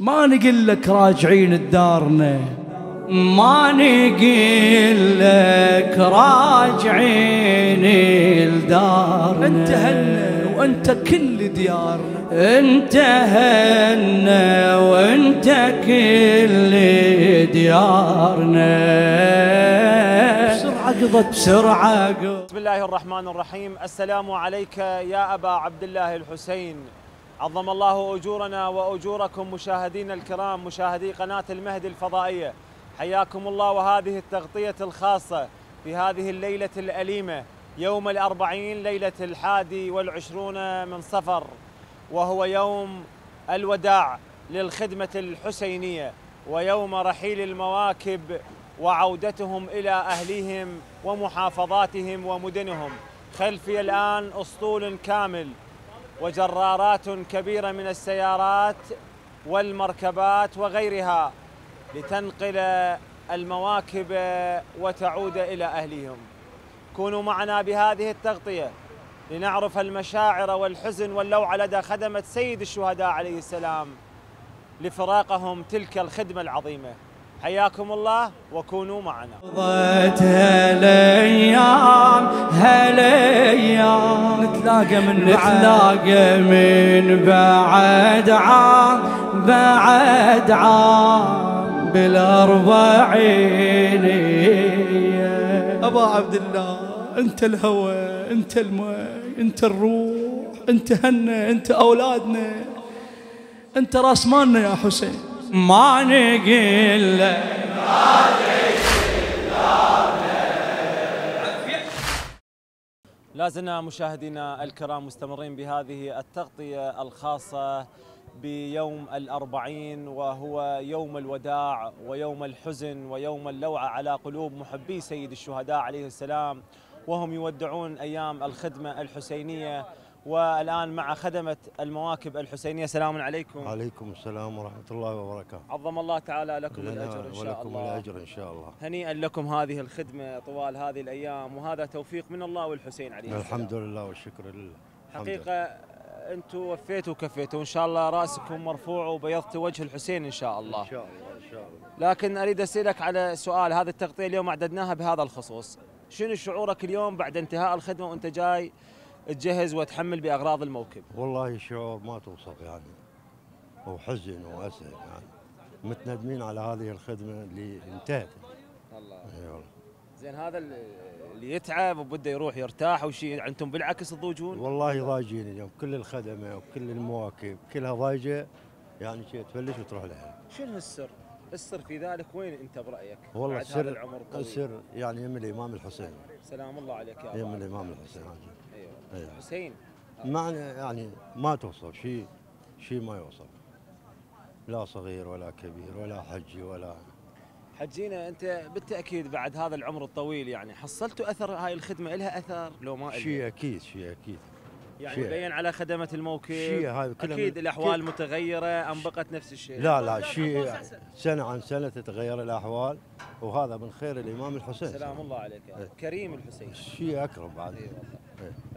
ما نقول لك راجعين لدارنا، ما نقول لك راجعين لدارنا، انتهنا وانت كل ديارنا، انتهنا وانت كل ديارنا. بسرعة قضت بسرعة. بسم الله الرحمن الرحيم. السلام عليك يا أبا عبد الله الحسين، عظم الله أجورنا وأجوركم مشاهدينا الكرام، مشاهدي قناة المهدي الفضائية، حياكم الله. وهذه التغطية الخاصة في هذه الليلة الأليمة يوم الأربعين، ليلة 21 من صفر، وهو يوم الوداع للخدمة الحسينية ويوم رحيل المواكب وعودتهم إلى أهليهم ومحافظاتهم ومدنهم. خلفي الآن أسطول كامل وجرارات كبيرة من السيارات والمركبات وغيرها لتنقل المواكب وتعود إلى أهلهم. كونوا معنا بهذه التغطية لنعرف المشاعر والحزن واللوعة لدى خدمة سيد الشهداء عليه السلام لفراقهم تلك الخدمة العظيمة. حياكم الله وكونوا معنا. هالايام هالايام نتلاقى من بعد عام بعد عام بالأربعين. أبا عبد الله أنت الهوى، أنت الماء، أنت الروح، أنت هنا، أنت أولادنا، أنت راس مالنا يا حسين. ما نقول لك لازلنا مشاهدينا الكرام مستمرين بهذه التغطية الخاصة بيوم الأربعين، وهو يوم الوداع ويوم الحزن ويوم اللوعة على قلوب محبي سيد الشهداء عليه السلام وهم يودعون أيام الخدمة الحسينية. والآن مع خدمة المواكب الحسينية. السلام عليكم. وعليكم السلام ورحمة الله وبركاته. عظم الله تعالى لكم الأجر إن شاء الله. ولكم الأجر إن شاء الله. هنيئا لكم هذه الخدمة طوال هذه الأيام، وهذا توفيق من الله والحسين عليه السلام. الحمد لله والشكر لله. حقيقة أنتم وفيتوا وكفيتوا، إن شاء الله رأسكم مرفوع وبيضتوا وجه الحسين إن شاء الله. إن شاء الله إن شاء الله. لكن أريد أسألك على سؤال. هذه التغطية اليوم أعددناها بهذا الخصوص، شنو شعورك اليوم بعد انتهاء الخدمة وأنت جاي تجهز وتحمل بأغراض الموكب؟ والله شعور ما توصف يعني، وحزن وأسف يعني، متندمين على هذه الخدمة اللي انتهت. الله. اي والله. زين هذا اللي يتعب وبده يروح يرتاح وشيء، أنتم بالعكس تضوجون؟ والله ضايجين اليوم، كل الخدمة وكل المواكب كلها ضايجة يعني، شيء تفلش وتروح لها. شنو السر؟ السر في ذلك وين أنت برأيك؟ والله السر هذا العمر طويل. السر يعني يم الإمام الحسين. سلام الله عليك يا يم الإمام الحسين. أيوة. حسين معنى يعني ما توصف، شيء ما يوصف، لا صغير ولا كبير ولا حجي ولا حجينا. أنت بالتأكيد بعد هذا العمر الطويل يعني حصلتوا أثر هاي الخدمة، إلها أثر لو ما إلها؟ شيء أكيد، شيء أكيد يعني بين على خدمة الموكب. أكيد الأحوال متغيرة أم بقت نفس الشيء؟ لا لا، شيء سنة عن سنة تتغير الأحوال، وهذا من خير الإمام الحسين. سلام الله عليك يا كريم الحسين. شيء أكرم بعد.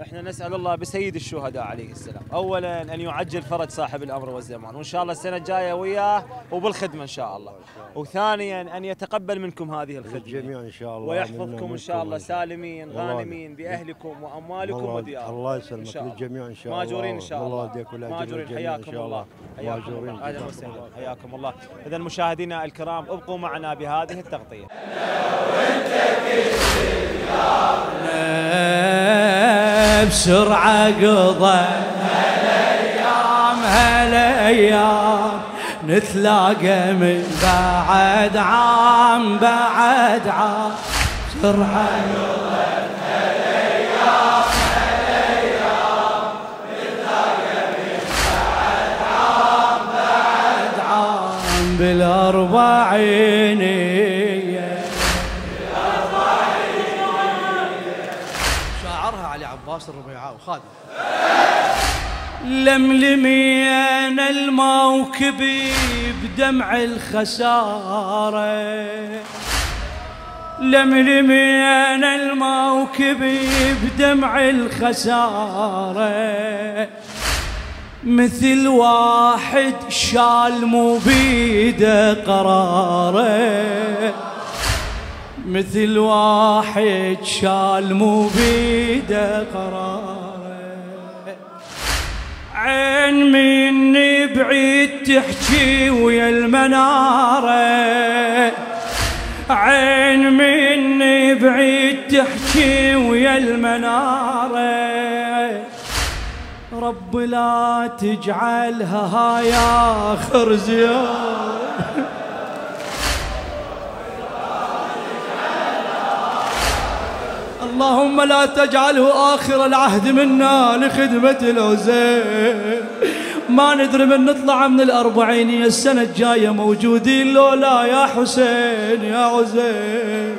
احنا نسأل الله بسيد الشهداء عليه السلام أولا أن يعجل فرج صاحب الأمر والزمان، وإن شاء الله السنة الجاية وياه وبالخدمة إن شاء الله. وثانيا أن يتقبل منكم هذه الخدمة الجميع إن شاء الله، ويحفظكم إن شاء الله سالمين غانمين بأهلكم وأموالكم ودياركم. الله يسلمك للجميع إن شاء الله. ماجورين إن شاء الله. ماجورين. حياكم الله. ماجورين. أهلا وسهلا. حياكم الله. إذا مشاهدينا الكرام ابقوا معنا بهذه التغطية. بسرعة قضت هالايام هالايام نتلاقى من بعد عام بعد عام. بسرعة قضت هالايام هالايام نتلاقى من بعد عام بعد عام بالأربعين. الربيعاء وخادم لملمين الموكب بدمع الخسارة، لملمين الموكب بدمع الخسارة، مثل واحد شال مو بيده قراره، مثل واحد شال مو بيده قراره. عين مني بعيد تحكي ويا المناره، عين مني بعيد تحكي ويا المناره. رب لا تجعلها هاي آخر زيارة، اللهم لا تجعله آخر العهد منا لخدمة الحسين. ما ندري من نطلع من الأربعينية السنة الجاية موجودين لولا يا حسين يا حسين.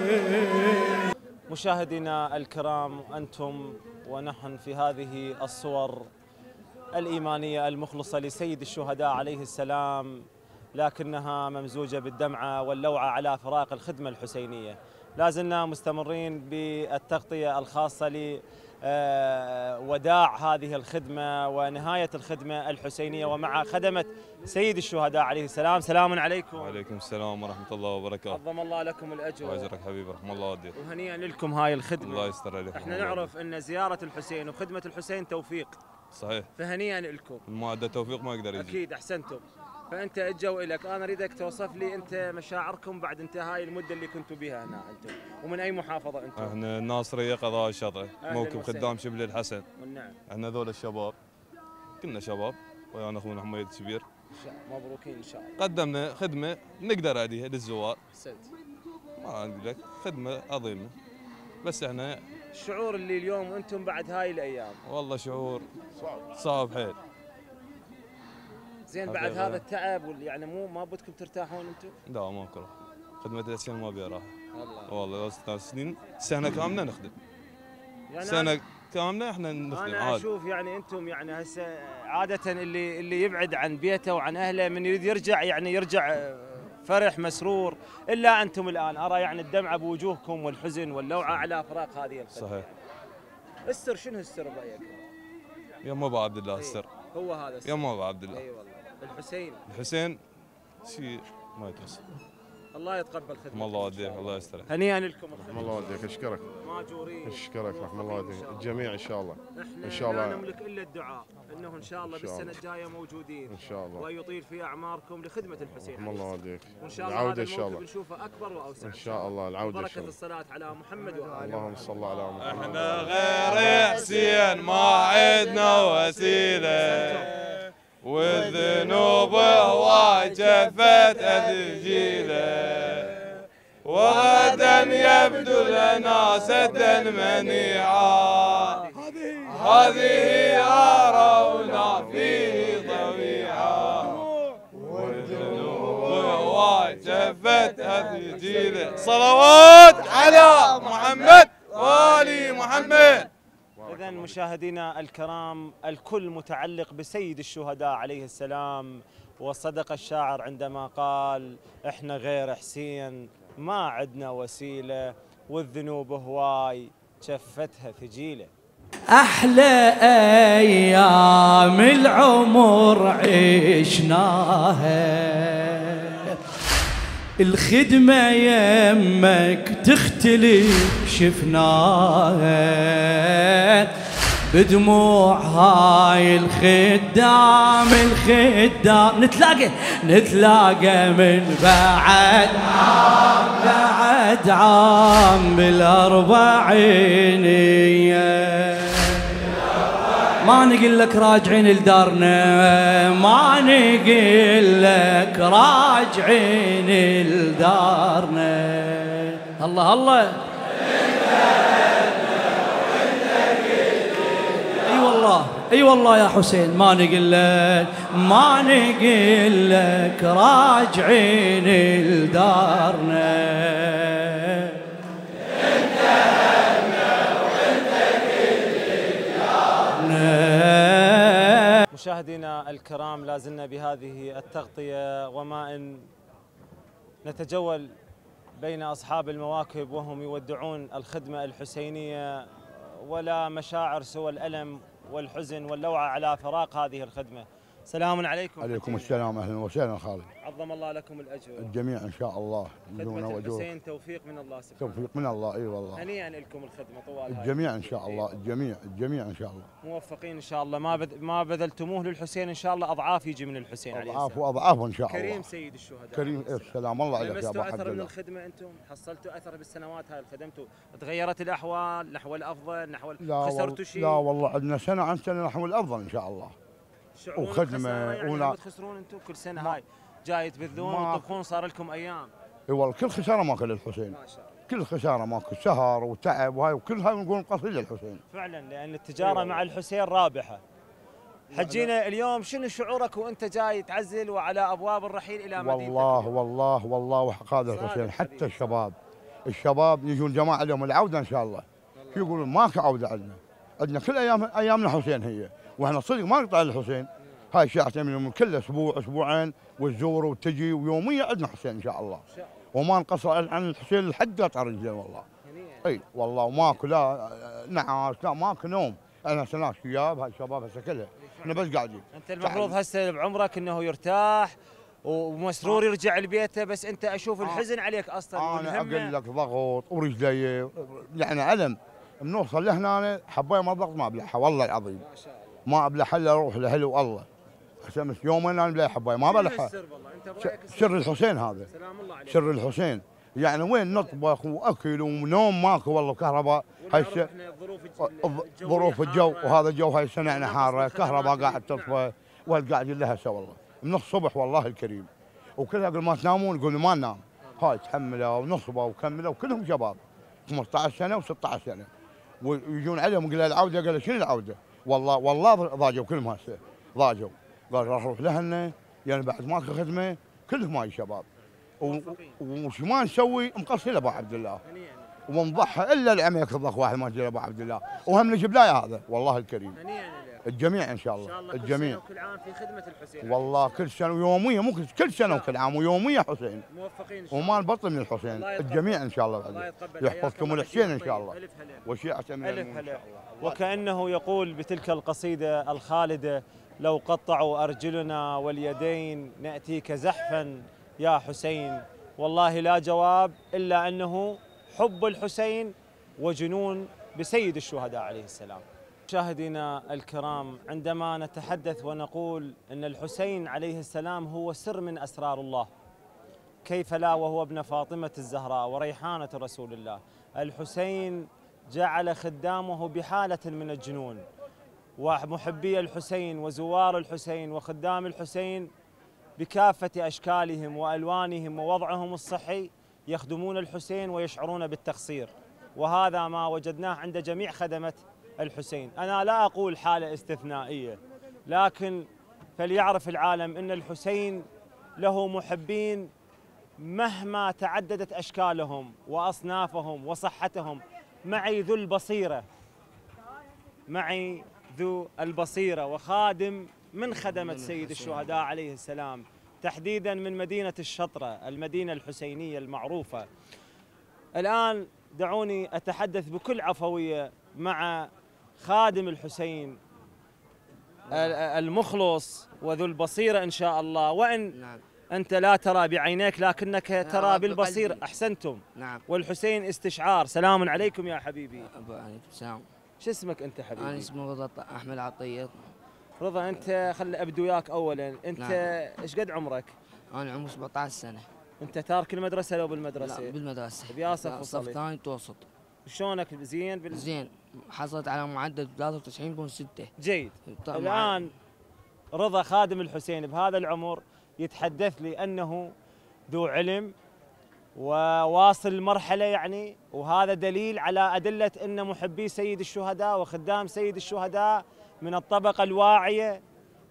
مشاهدينا الكرام، أنتم ونحن في هذه الصور الإيمانية المخلصة لسيد الشهداء عليه السلام، لكنها ممزوجة بالدمعة واللوعة على فراق الخدمة الحسينية. لازلنا مستمرين بالتغطية الخاصة لوداع هذه الخدمة ونهاية الخدمة الحسينية ومع خدمة سيد الشهداء عليه السلام. سلام عليكم. وعليكم السلام ورحمة الله وبركاته. عظم الله لكم الأجر. وأجرك حبيبي، رحم الله والديك. وهنيئا لكم هاي الخدمة. الله يستر عليكم. احنا نعرف أن زيارة الحسين وخدمة الحسين توفيق. صحيح. فهنيئا لكم. ما أدى توفيق ما يقدر يجي. أكيد أحسنتم. فأنت أجوا إلك، أنا أريدك توصف لي أنت مشاعركم بعد انتهاء المدة اللي كنتوا بها هنا أنتم، ومن أي محافظة أنتم؟ إحنا الناصرية قضاء الشاطئ، موكب خدام شبل الحسن. نعم. إحنا ذول الشباب، كنا شباب، ويانا أخونا حميد الكبير. مبروكين إن شاء الله. قدمنا خدمة نقدر عليها للزوار. أحسنت. ما أقول لك، خدمة عظيمة. بس إحنا الشعور اللي اليوم وأنتم بعد هاي الأيام. والله شعور صعب حيل. زين بعد هذا التعب يعني مو ما بدكم ترتاحون انتم؟ لا ماكو راحه، خدمة الحسين ما بيها راحه. والله لو سنين سنة كاملة نخدم. يعني سنة كاملة احنا نخدم. انا اشوف يعني انتم يعني هسه عادة اللي يبعد عن بيته وعن اهله من يريد يرجع يعني يرجع فرح مسرور، الا انتم الان ارى يعني الدمعة بوجوهكم والحزن واللوعة على فراق هذه الخدمة. صحيح. السر شنو السر برأيك؟ يما ابو عبد الله السر. هو هذا السر. يما ابو عبد الله. اي والله. الحسين شيء ما يتوصف. الله يتقبل خدمتك. الله يوديك. الله يسترك. هنيئا لكم. رحم الله يوديك. اشكرك. ماجورين. اشكرك. رحم الله يوديك الجميع ان شاء الله. احنا ان شاء الله لا نملك الا الدعاء انه ان شاء الله بالسنه الجايه موجودين ان شاء الله، ويطيل في اعماركم لخدمه الحسين. رحم الله يوديك. وان شاء الله العوده ان شاء الله بنشوفه اكبر واوسع ان شاء الله. العوده ان شاء الله. بركه الصلاه على محمد واله. اللهم صل على محمد. احنا غير حسين ما عندنا وسيله، والذنوب وجفت أذجيله، وغدا يبدو لنا سدا منيعا، هذه أرونا فيه ضميعا، والذنوب وجفت أذجيله. صلوات على محمد وآل محمد. إذا مشاهدينا الكرام، الكل متعلق بسيد الشهداء عليه السلام، وصدق الشاعر عندما قال إحنا غير حسين ما عدنا وسيلة، والذنوب هواي شفتها ثجيلة. أحلى أيام العمر عشناها، الخدمة يمك تختلف شفناها، بدموع هاي الخدام نتلاقى من بعد عام بالأربعينية. ما نقول لك راجعين لدارنا، ما نقول لك راجعين لدارنا. الله الله. اي والله اي والله يا حسين، ما نقول لك راجعين لدارنا. مشاهدينا الكرام، لازلنا بهذه التغطية، وما إن نتجول بين أصحاب المواكب وهم يودعون الخدمة الحسينية، ولا مشاعر سوى الألم والحزن واللوعة على فراق هذه الخدمة. السلام عليكم. عليكم السلام، أهلا وسهلا خالد. عظم الله لكم الأجر. الجميع إن شاء الله. خدمة الحسين توفيق من الله سبحانه. توفيق من الله، أي والله. هنيئا لكم الخدمة طوال الجميع إن شاء الله، الجميع إن شاء الله. موفقين إن شاء الله، ما بذلتموه للحسين إن شاء الله أضعاف يجي من الحسين عليه السلام. أضعاف وأضعاف إن شاء الله. كريم سيد الشهداء. كريم السلام الله عليك يا أبو حمد. لمستوا أثر من الخدمة أنتم؟ حصلتوا أثر بالسنوات هاي خدمتوا؟ تغيرت الأحوال نحو الأفضل، نحو خسرتوا شيء؟ لا والله عندنا سنة عن سنة نحو الأفضل إن شاء الله. وخدمه يعني ولا تخسرون انتم كل سنه هاي جاي تبذلون وتطبخون صار لكم ايام. اي والله كل خساره ماكو للحسين، ما شاء الله كل خساره ماكو، سهر وتعب وهاي وكلها نقول قصيده للحسين فعلا، لان التجاره مع الحسين رابحه. حجينا اليوم شنو شعورك وانت جاي تعزل وعلى ابواب الرحيل الى مدينه؟ والله والله والله وحق هذا الحسين، حتى الشباب يجون جماعه اليوم العوده ان شاء الله يقولون ماكو عوده عندنا كل ايامنا حسين هي، واحنا صدق ما نقطع الحسين. هاي شيعتنا من كل اسبوع اسبوعين وتزور وتجي ويوميا عندنا حسين ان شاء الله، وما نقصر عن الحسين لحد قطع رجلين والله. اي والله وماكو لا نعاس لا ماكو نوم، انا سناس شياب هاي الشباب هسه كلها احنا بس قاعدين. انت المفروض هسه بعمرك انه يرتاح ومسرور يرجع لبيته، بس انت اشوف الحزن عليك اصلا. انا اقول لك ضغط ورجلي يعني علم، بنوصل لهنا حبايه ما ضغط ما ابلعها والله العظيم. ما شاء الله. ما ابلعها الا اروح لهلي والله. شمس يومين انا بلاي حبايه ما بلعها. سر الحسين هذا. سلام الله عليك. سر الحسين، يعني وين نطبخ واكل ونوم ماكو والله وكهرباء. هاي ظروف الجو وهذا الجو هاي السنه احنا حاره، كهرباء قاعد تطفى والقاعد لها هسه والله من الصبح والله الكريم. وكلها قبل ما تنامون يقولوا ما ننام. هاي تحملها ونصبه وكملها وكلهم شباب 15 سنه و16 سنه. ويجون عليهم يقول العوده، قال له شنو العوده؟ والله ضاجوا كلهم هسه ضاجوا، قال راح اروح لهن يعني بعد ماكو خدمه كلهم هاي الشباب. وش ما نسوي مقصر ابو عبد الله ومنضحى الا العميك الضخ واحد ما جاء ابو عبد الله، وهم نجيب لاي هذا والله الكريم. الجميع ان شاء الله. الجميع كل سنه وكل عام في خدمه الحسين والله، كل سنه ويوميه، مو كل سنه وكل عام ويوميه حسين. موفقين وما نبطل من الحسين الجميع ان شاء الله. الله يتقبل يحفظكم الحسين ان شاء الله وشيعة من ان شاء الله. وكأنه يقول بتلك القصيده الخالده: لو قطعوا ارجلنا واليدين ناتيك زحفا يا حسين. والله لا جواب الا انه حب الحسين وجنون بسيد الشهداء عليه السلام. مشاهدينا الكرام، عندما نتحدث ونقول أن الحسين عليه السلام هو سر من أسرار الله، كيف لا وهو ابن فاطمة الزهراء وريحانة رسول الله. الحسين جعل خدامه بحالة من الجنون، ومحبي الحسين وزوار الحسين وخدام الحسين بكافة أشكالهم وألوانهم ووضعهم الصحي يخدمون الحسين ويشعرون بالتقصير، وهذا ما وجدناه عند جميع خدمة الحسين. أنا لا أقول حالة استثنائية، لكن فليعرف العالم أن الحسين له محبين مهما تعددت أشكالهم وأصنافهم وصحتهم. معي ذو البصيرة وخادم من خدمة سيد الشهداء عليه السلام، تحديدا من مدينة الشطرة المدينة الحسينية المعروفة. الآن دعوني أتحدث بكل عفوية مع خادم الحسين المخلص وذو البصيرة إن شاء الله، وإن نعم. أنت لا ترى بعينيك لكنك ترى بالبصير. أحسنتم. نعم. والحسين استشعار. سلام عليكم يا حبيبي. عليكم السلام. شو اسمك أنت حبيبي؟ أنا اسمي رضا أحمد عطية. رضا، أنت خل أبدو وياك أولا، أنت إيش قد عمرك؟ أنا عمري 17 سنة. أنت تارك المدرسة لو بالمدرسة؟ لا بالمدرسة. بياسف وصلت؟ صف ثاني متوسط. شلونك زين؟ زين، حصلت على معدل 93.6. جيد. الآن رضا خادم الحسين بهذا العمر يتحدث لي أنه ذو علم وواصل مرحلة يعني، وهذا دليل على أدلة أن محبي سيد الشهداء وخدام سيد الشهداء من الطبقة الواعية،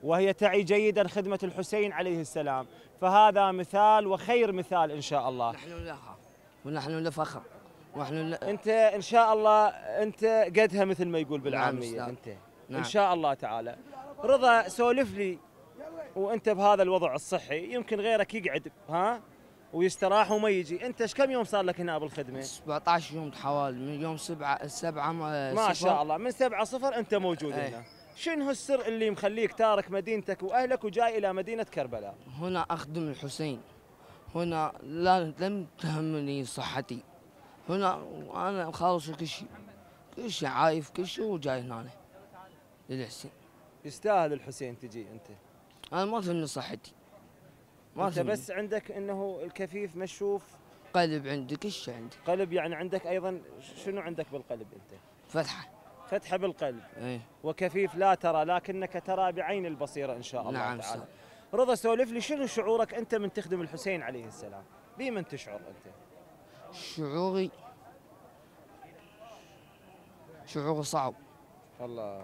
وهي تعي جيدا خدمة الحسين عليه السلام، فهذا مثال وخير مثال إن شاء الله. نحن لها ونحن لفخر. انت ان شاء الله انت قدها مثل ما يقول بالعاميه. نعم انت نعم. ان شاء الله تعالى. رضا، سولف لي وانت بهذا الوضع الصحي، يمكن غيرك يقعد ها ويستراح وما يجي، انت ايش كم يوم صار لك هنا بالخدمه؟ 17 يوم حوالي، من يوم 7 ما شاء الله، من 7/0 انت موجود هنا. شنو السر اللي مخليك تارك مدينتك واهلك وجاي الى مدينه كربلاء؟ هنا اخدم الحسين، هنا لم تهمني صحتي، هنا انا خالص كل شيء، كل شيء عايف كل شيء وجاي هنا للحسين. يستاهل الحسين تجي انت؟ انا ما تهمني صحتي، ما انت تهمني. بس عندك انه الكفيف مشوف، قلب عندك كل شيء عندك، قلب يعني عندك ايضا. شنو عندك بالقلب انت؟ فتحه، فتحة بالقلب. أيه. وكفيف لا ترى لكنك ترى بعين البصيرة إن شاء الله. نعم تعالى. رضا سولف لي شنو شعورك أنت من تخدم الحسين عليه السلام؟ بمن تشعر أنت؟ شعوري صعب. الله.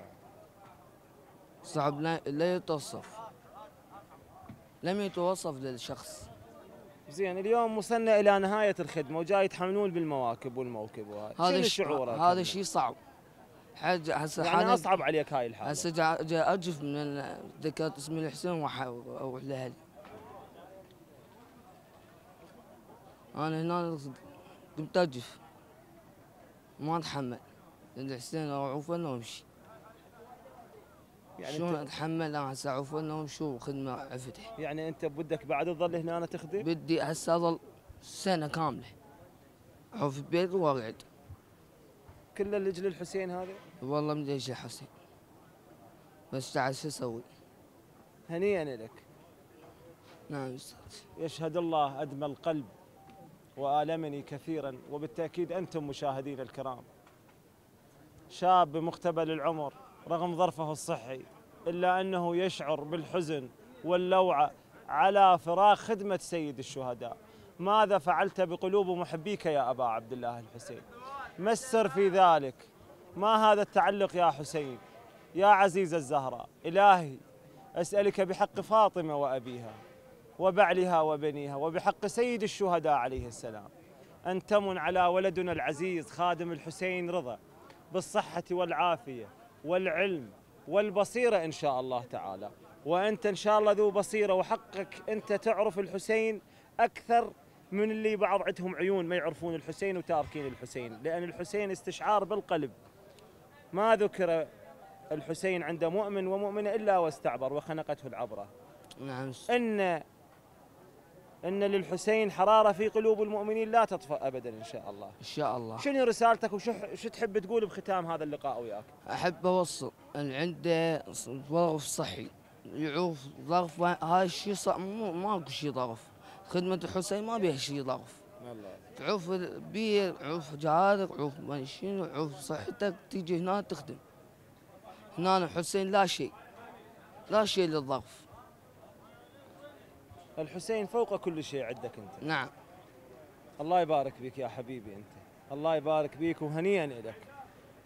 صعب لا يتوصف. لم يتوصف للشخص. زين اليوم وصلنا إلى نهاية الخدمة وجاي تحملون بالمواكب والموكب وهذا. شنو شعورك؟ هذا شيء صعب. هسه يعني اصعب عليك هاي الحاله. هسه جاي اجف من ذكرت اسم الحسين واروح لاهلي. انا هنا قمت اجف ما اتحمل الحسين اعوف انه وامشي. يعني شلون اتحمل انا هسه اعوف انه وامشي وخدمه عفتي؟ يعني انت بدك بعد تظل هنا أنا تخدم؟ بدي هسه اظل سنه كامله اعوف البيت وارعد. كله لاجل الحسين هذا؟ والله من لاجل الحسين. بس تعال شو اسوي؟ هنيئا لك. نعم استاذ. يشهد الله ادمى القلب والمني كثيرا، وبالتاكيد انتم مشاهدين الكرام. شاب مقتبل العمر رغم ظرفه الصحي الا انه يشعر بالحزن واللوعه على فراق خدمه سيد الشهداء. ماذا فعلت بقلوب محبيك يا ابا عبد الله الحسين؟ ما السر في ذلك؟ ما هذا التعلق يا حسين؟ يا عزيز الزهراء، إلهي أسألك بحق فاطمة وأبيها وبعلها وبنيها وبحق سيد الشهداء عليه السلام أن تمن على ولدنا العزيز خادم الحسين رضا بالصحة والعافية والعلم والبصيرة إن شاء الله تعالى. وأنت إن شاء الله ذو بصيرة، وحقك أنت تعرف الحسين أكثر من اللي بعض عندهم عيون ما يعرفون الحسين وتاركين الحسين، لأن الحسين استشعار بالقلب. ما ذكر الحسين عند مؤمن ومؤمنة إلا واستعبر وخنقته العبرة. نعم. إن للحسين حرارة في قلوب المؤمنين لا تطفأ أبدا إن شاء الله. إن شاء الله. شنو رسالتك وشو تحب تقول بختام هذا اللقاء وياك؟ أحب أوصل أن عنده ظرف صحي يعوف ظرف، هاي الشيء ماكو شيء ظرف. خدمة الحسين ما بيها شيء ضعف. تعوف البيئة، تعوف جهادك، تعوف ما شنو، تعوف صحتك، تيجي هنا تخدم. هنا الحسين لا شيء، لا شيء للضعف. الحسين فوق كل شيء عندك أنت. نعم. الله يبارك بك يا حبيبي أنت، الله يبارك بك وهنيئا لك.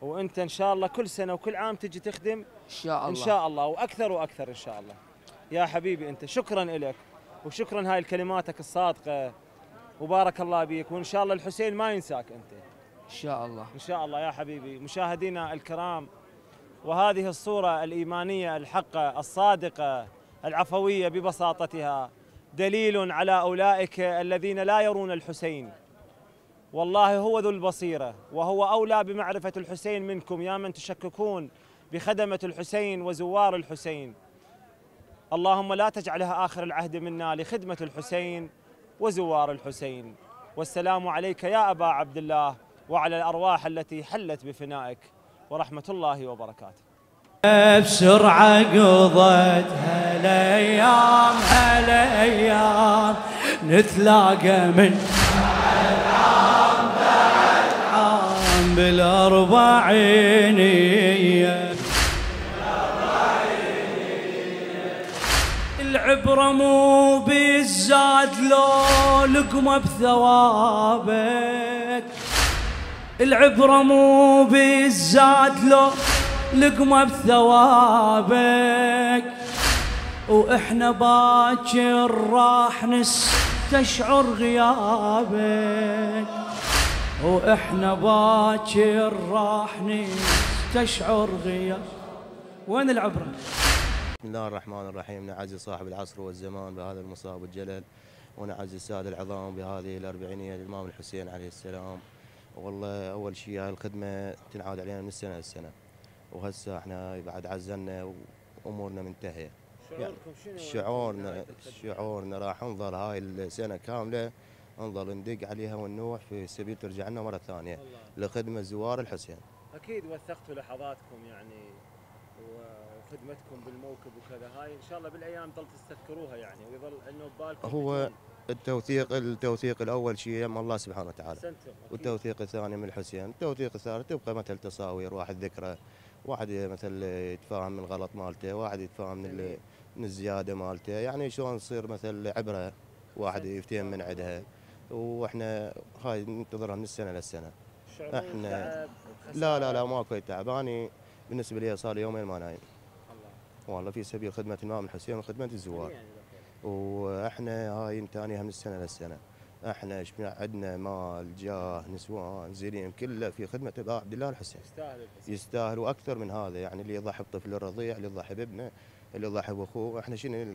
وأنت إن شاء الله كل سنة وكل عام تجي تخدم. إن شاء الله. إن شاء الله وأكثر وأكثر إن شاء الله. يا حبيبي أنت شكرا لك. وشكرا هاي لكلماتك الصادقة وبارك الله بيك، وإن شاء الله الحسين ما ينساك أنت إن شاء الله. إن شاء الله يا حبيبي. مشاهدينا الكرام، وهذه الصورة الإيمانية الحقة الصادقة العفوية ببساطتها دليل على أولئك الذين لا يرون الحسين. والله هو ذو البصيرة، وهو أولى بمعرفة الحسين منكم يا من تشككون بخدمة الحسين وزوار الحسين. اللهم لا تجعلها آخر العهد منا لخدمة الحسين وزوار الحسين. والسلام عليك يا أبا عبد الله وعلى الأرواح التي حلت بفنائك ورحمة الله وبركاته. بسرعة قضت هالأيام هالأيام، نتلاقى من بعد عام بعد عام بالأربعينية. العبرة مو بالزاد لو لقمة بثوابك، العبرة مو بالزاد لو لقمة بثوابك، وإحنا باكر راح نستشعر غيابك، وإحنا باكر راح نستشعر غيابك. وين العبرة؟ بسم الله الرحمن الرحيم. نعزي صاحب العصر والزمان بهذا المصاب والجلل، ونعزي الساده العظام بهذه الاربعينيه للامام الحسين عليه السلام. والله اول شيء هاي الخدمه تنعاد علينا من السنه للسنه، وهسه احنا بعد عزلنا وامورنا منتهيه. شعوركم شنو؟ شعورنا راح نظل هاي السنه كامله نظل ندق عليها ونوح في سبيل ترجعنا مره ثانيه لخدمه زوار الحسين. اكيد وثقتوا لحظاتكم يعني وخدمتكم بالموكب وكذا، هاي ان شاء الله بالايام تظل تستذكروها يعني ويظل انه ببالكم. هو التوثيق الاول شيء من الله سبحانه وتعالى، والتوثيق الثاني من الحسين، التوثيق الثالث تبقى مثل تصاوير، واحد ذكرى، واحد مثل يتفاهم من الغلط مالته، واحد يتفاهم من الزياده مالته، يعني شلون تصير مثل عبره واحد يفتهم من عندها، واحنا هاي ننتظرها من السنه للسنه. احنا لا لا لا ماكو تعب، انا بالنسبه لي صار يومين ما نايم والله في سبيل خدمه الامام الحسين وخدمه الزوار، واحنا هاي نتانيها من السنه للسنه. احنا عندنا مال جاه نسوان زليم كله في خدمه ابا عبد الله الحسين، يستاهل واكثر من هذا، يعني اللي يضحي بطفل الرضيع، اللي يضحي بابنه، اللي يضحي باخوه، احنا شنو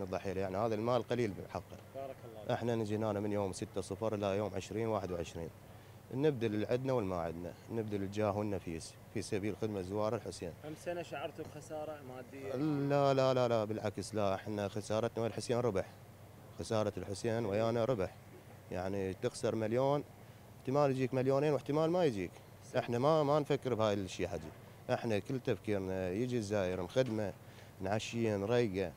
نضحي له؟ يعني هذا المال قليل بحقه. بارك الله. احنا نجينا من يوم 6/0 الى يوم 20/21 نبذل اللي عندنا والما عندنا، نبذل الجاه والنفيس في سبيل خدمه زوار الحسين. كم سنه شعرتوا بخساره ماديه؟ لا لا لا لا بالعكس، لا احنا خسارتنا والحسين ربح. خساره الحسين ويانا ربح. يعني تخسر مليون احتمال يجيك مليونين واحتمال ما يجيك. احنا ما نفكر بهاي الشيء حجي، احنا كل تفكيرنا يجي الزائر نخدمه، نعشيه، نريقه،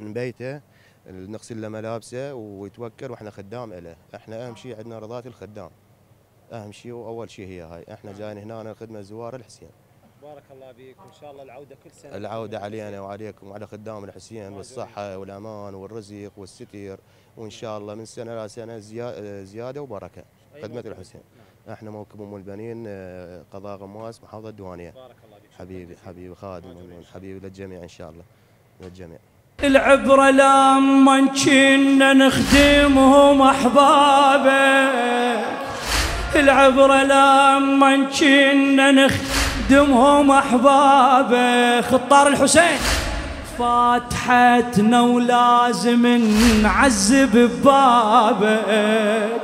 نبيته، نغسل له ملابسه ويتوكل، واحنا خدام له. احنا اهم شيء عندنا رضاة الخدام، اهم شيء واول شيء هي هاي. احنا جايين هنا نخدمه زوار الحسين. بارك الله بيك، وان شاء الله العوده كل سنه. العوده علينا وعليكم وعلى خدام الحسين والصحه والامان والرزق والستير، وان شاء الله من سنه لسنه زياده وبركه خدمه الحسين. احنا موكب ام البنين قضاء غماس محافظه الديوانيه. بارك الله بيك حبيبي خادم، حبيبي للجميع ان شاء الله، للجميع. العبرة لما نجينا نخدمهم أحبابك، العبرة لما نجينا نخدمهم أحبابك، خطار الحسين فاتحتنا ولازم نعزب ببابك،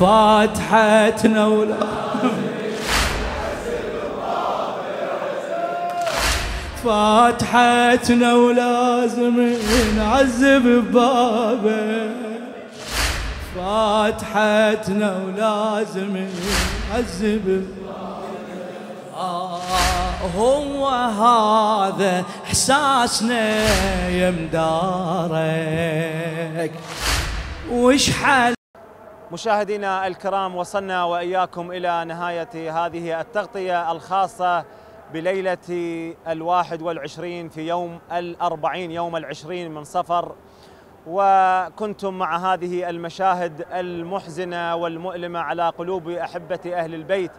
فاتحتنا ولازم فاتحتنا ولازم نعزب ببابك، فاتحتنا ولازم نعزب ببابك. هو هذا احساسنا يا مدارك. وش حال مشاهدينا الكرام، وصلنا واياكم الى نهايه هذه التغطيه الخاصه بليلة 21 في يوم 40 يوم 20/صفر، وكنتم مع هذه المشاهد المحزنة والمؤلمة على قلوب أحبة أهل البيت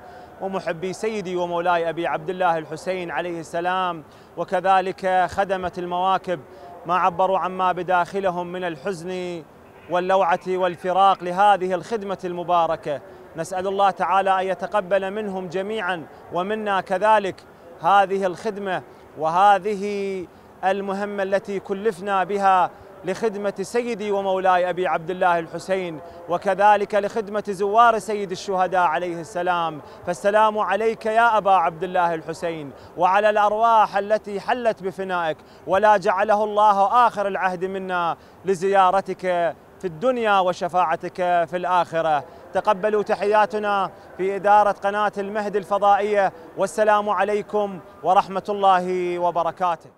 ومحبي سيدي ومولاي أبي عبد الله الحسين عليه السلام، وكذلك خدمة المواكب ما عبروا عما بداخلهم من الحزن واللوعة والفراق لهذه الخدمة المباركة. نسأل الله تعالى أن يتقبل منهم جميعا ومنا كذلك هذه الخدمة وهذه المهمة التي كلفنا بها لخدمة سيدي ومولاي أبي عبد الله الحسين، وكذلك لخدمة زوار سيد الشهداء عليه السلام. فالسلام عليك يا أبا عبد الله الحسين وعلى الأرواح التي حلت بفنائك، ولا جعله الله آخر العهد منا لزيارتك في الدنيا وشفاعتك في الآخرة. تقبلوا تحياتنا في إدارة قناة المهدي الفضائية، والسلام عليكم ورحمة الله وبركاته.